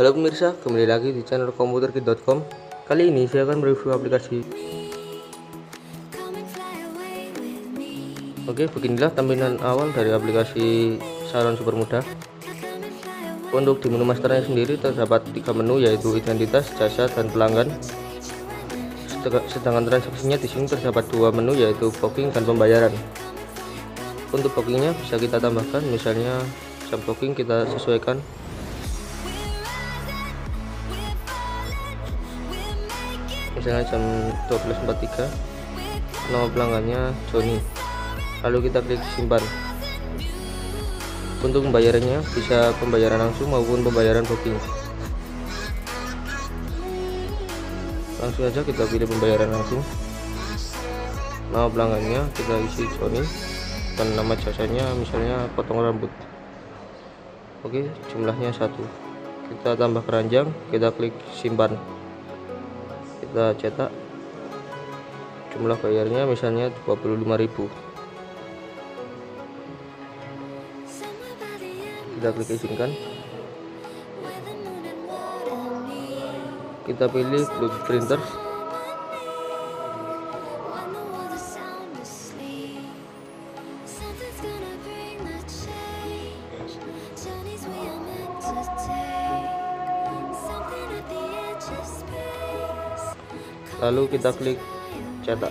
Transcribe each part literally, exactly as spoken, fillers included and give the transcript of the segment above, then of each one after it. Halo pemirsa, kembali lagi di channel komputerkit titik com. Kali ini saya akan mereview aplikasi. Oke, beginilah tampilan awal dari aplikasi Salon Super Mudah. Untuk di menu masternya sendiri terdapat tiga menu, yaitu identitas, jasa, dan pelanggan. Sedangkan transaksinya di sini terdapat dua menu, yaitu booking dan pembayaran. Untuk bookingnya bisa kita tambahkan, misalnya jam booking kita sesuaikan. Misalnya jam dua belas empat puluh tiga. Nama pelanggannya Johnny. Lalu kita klik simpan. Untuk pembayarannya bisa pembayaran langsung maupun pembayaran booking. Langsung aja kita pilih pembayaran langsung. Nama pelanggannya kita isi Johnny, dan nama jasanya misalnya potong rambut. Oke, jumlahnya satu. Kita tambah keranjang, kita klik simpan. Kita cetak. Jumlah bayarnya misalnya dua puluh lima ribu. Kita klik izinkan. Kita pilih printers. Lalu kita klik cetak.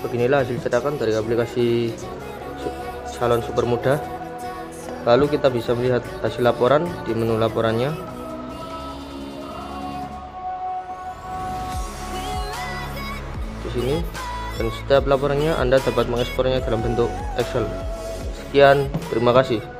Beginilah hasil cetakan dari aplikasi Salon Super Mudah. Lalu kita bisa melihat hasil laporan di menu laporannya. Di sini, dan setiap laporannya Anda dapat mengekspornya dalam bentuk Excel. Sekian, terima kasih.